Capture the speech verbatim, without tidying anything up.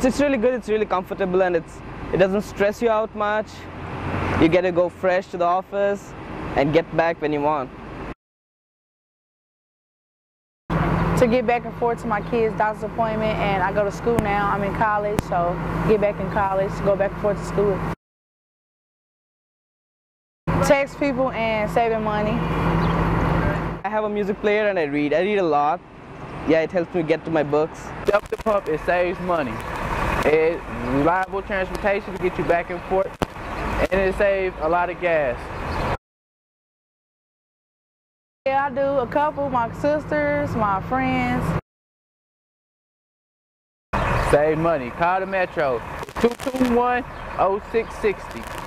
it's it's really good. It's really comfortable, and it's it doesn't stress you out much. You get to go fresh to the office and get back when you want. To get back and forth to my kids' doctor's appointment, and I go to school now. I'm in college, so get back in college, go back and forth to school. Text people and saving money. I have a music player and I read. I read a lot. Yeah, it helps me get to my books. Dump the Pump, it saves money. It's reliable transportation to get you back and forth, and it saves a lot of gas. Yeah, I do a couple, my sisters, my friends. Save money. Call the Metro, two two one, oh six six zero.